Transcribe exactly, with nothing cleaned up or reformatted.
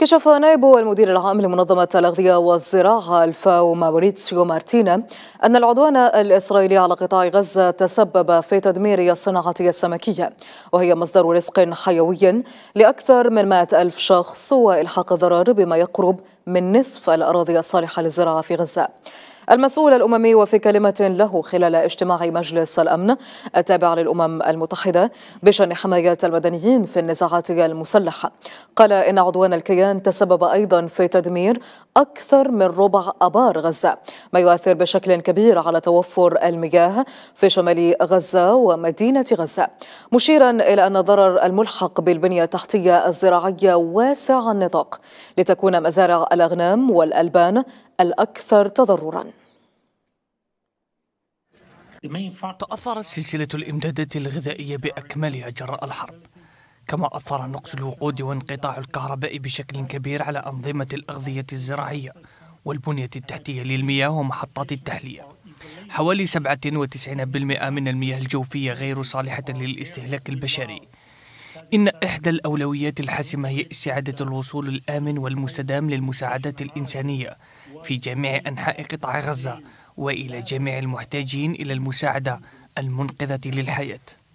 كشف نائب المدير العام لمنظمة الأغذية والزراعة الفاو ماوريتسيو مارتينا أن العدوان الإسرائيلي على قطاع غزة تسبب في تدمير الصناعة السمكية، وهي مصدر رزق حيوي لأكثر من مئة ألف شخص، وإلحاق الضرر بما يقرب من نصف الأراضي الصالحة للزراعة في غزة. المسؤول الأممي وفي كلمة له خلال اجتماع مجلس الأمن التابع للأمم المتحدة بشأن حماية المدنيين في النزاعات المسلحة، قال إن عدوان الكيان تسبب أيضا في تدمير أكثر من ربع آبار غزة، ما يؤثر بشكل كبير على توفر المياه في شمال غزة ومدينة غزة، مشيرا إلى أن الضرر الملحق بالبنية التحتية الزراعية واسع النطاق، لتكون مزارع الأغنام والألبان الأكثر تضرراً. تأثرت سلسلة الإمدادات الغذائية بأكملها جراء الحرب، كما أثر نقص الوقود وانقطاع الكهرباء بشكل كبير على أنظمة الأغذية الزراعية والبنية التحتية للمياه ومحطات التحلية. حوالي سبعة وتسعين بالمئة من المياه الجوفية غير صالحة للاستهلاك البشري. إن إحدى الأولويات الحاسمة هي استعادة الوصول الآمن والمستدام للمساعدات الإنسانية في جميع أنحاء قطاع غزة وإلى جميع المحتاجين إلى المساعدة المنقذة للحياة.